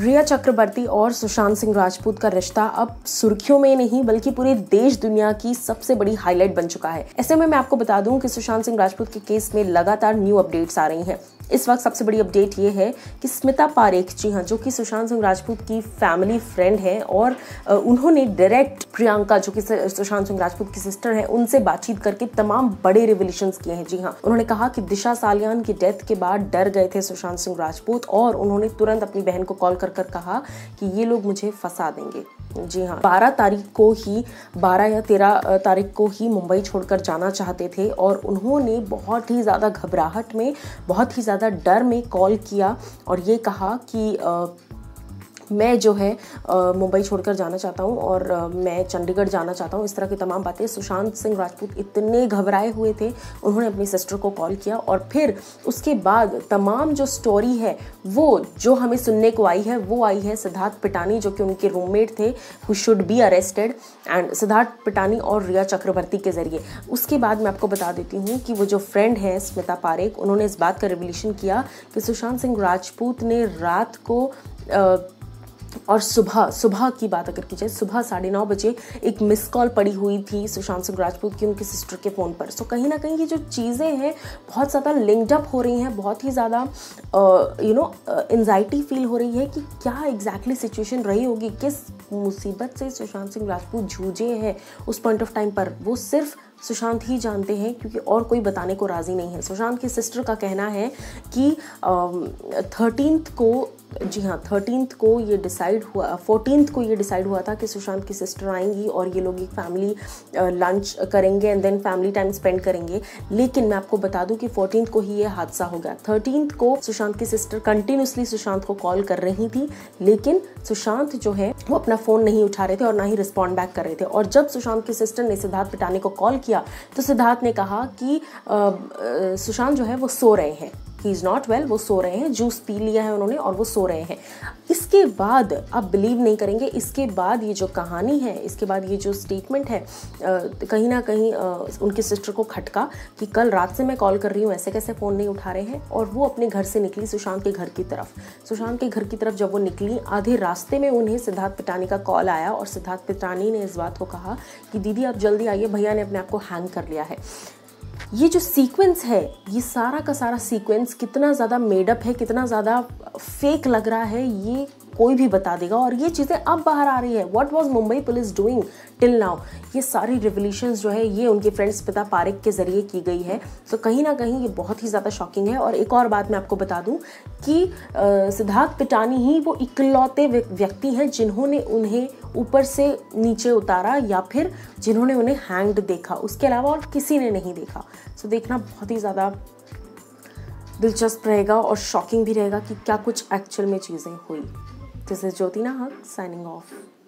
रिया चक्रवर्ती और सुशांत सिंह राजपूत का रिश्ता अब सुर्खियों में नहीं बल्कि पूरे देश दुनिया की सबसे बड़ी हाईलाइट बन चुका है। ऐसे में मैं आपको बता दूं कि सुशांत सिंह राजपूत के केस में लगातार न्यू अपडेट्स आ रही हैं। इस वक्त सबसे बड़ी अपडेट ये है कि स्मिता पारिख, जी हाँ, जो कि सुशांत सिंह राजपूत की फैमिली फ्रेंड है, और उन्होंने डायरेक्ट प्रियंका, जो कि सुशांत सिंह राजपूत की सिस्टर है, उनसे बातचीत करके तमाम बड़े रिवेलेशंस किए हैं। जी हाँ, उन्होंने कहा कि दिशा सालियान की डेथ के बाद डर गए थे सुशांत सिंह राजपूत, और उन्होंने तुरंत अपनी बहन को कॉल कर कहा कि ये लोग मुझे फंसा देंगे। जी हाँ, 12 या 13 तारीख को ही मुंबई छोड़कर जाना चाहते थे, और उन्होंने बहुत ही ज़्यादा घबराहट में, बहुत ही ज़्यादा डर में कॉल किया और ये कहा कि मैं जो है मुंबई छोड़कर जाना चाहता हूँ और मैं चंडीगढ़ जाना चाहता हूँ। इस तरह की तमाम बातें। सुशांत सिंह राजपूत इतने घबराए हुए थे, उन्होंने अपनी सिस्टर को कॉल किया, और फिर उसके बाद तमाम जो स्टोरी है वो जो हमें सुनने को आई है वो आई है सिद्धार्थ पिठानी, जो कि उनके रूममेट थे, who should be arrested, and Siddharth Pithani और रिया चक्रवर्ती के जरिए। उसके बाद मैं आपको बता देती हूँ कि वो जो फ्रेंड है स्मिता पारिख, उन्होंने इस बात का रिवीलेशन किया कि सुशांत सिंह राजपूत ने रात को और सुबह की बात अगर की जाए, सुबह 9:30 बजे एक मिस कॉल पड़ी हुई थी सुशांत सिंह राजपूत की उनकी सिस्टर के फ़ोन पर। सो कहीं ना कहीं ये जो चीज़ें हैं बहुत ज़्यादा लिंक्ड अप हो रही हैं, बहुत ही ज़्यादा एंजाइटी फील हो रही है कि क्या एग्जैक्टली सिचुएशन रही होगी, किस मुसीबत से सुशांत सिंह राजपूत जूझे हैं उस पॉइंट ऑफ टाइम पर। वो सिर्फ सुशांत ही जानते हैं, क्योंकि और कोई बताने को राज़ी नहीं है। सुशांत की सिस्टर का कहना है कि 14th को ये डिसाइड हुआ था कि सुशांत की सिस्टर आएंगी और ये लोग एक फैमिली लंच करेंगे and then family time spend करेंगे। लेकिन मैं आपको बता दूं कि 14th को ही ये हादसा हो गया। 13th को सुशांत की सिस्टर कंटिन्यूसली सुशांत को कॉल कर रही थी, लेकिन सुशांत जो है वो अपना फ़ोन नहीं उठा रहे थे और ना ही रिस्पॉन्ड बैक कर रहे थे। और जब सुशांत की सिस्टर ने सिद्धार्थ पिठानी को कॉल किया तो सिद्धार्थ ने कहा कि सुशांत जो है वो सो रहे हैं, ही इज़ नॉट वेल, वो सो रहे हैं, जूस पी लिया है उन्होंने और वो सो रहे हैं। इसके बाद आप बिलीव नहीं करेंगे, इसके बाद ये जो कहानी है, इसके बाद ये जो स्टेटमेंट है, कहीं ना कहीं उनकी सिस्टर को खटका कि कल रात से मैं कॉल कर रही हूँ, ऐसे कैसे फ़ोन नहीं उठा रहे हैं। और वो अपने घर से निकली सुशांत के घर की तरफ। सुशांत के घर की तरफ जब वो निकली, आधे रास्ते में उन्हें सिद्धार्थ पिठानी का कॉल आया और सिद्धार्थ पिठानी ने इस बात को कहा कि दीदी आप जल्दी आइए, भैया ने अपने आप को हैंग कर लिया है। ये जो सीक्वेंस है, ये सारा का सारा सीक्वेंस कितना ज़्यादा मेडअप है, कितना ज़्यादा फेक लग रहा है, ये कोई भी बता देगा। और ये चीज़ें अब बाहर आ रही है। What was Mumbai police doing till now, ये सारी रिवोल्यूशंस जो है ये उनके फ्रेंड्स पिता पारिक के ज़रिए की गई है। तो कहीं ना कहीं ये बहुत ही ज़्यादा शॉकिंग है। और एक और बात मैं आपको बता दूं कि सिद्धार्थ पिठानी ही वो इकलौते व्यक्ति हैं जिन्होंने उन्हें ऊपर से नीचे उतारा या फिर जिन्होंने उन्हें हैंग्ड देखा, उसके अलावा और किसी ने नहीं देखा। सो देखना बहुत ही ज़्यादा दिलचस्प रहेगा और शॉकिंग भी रहेगा कि क्या कुछ एक्चुअल में चीज़ें हुई। This is Jyotina, signing off.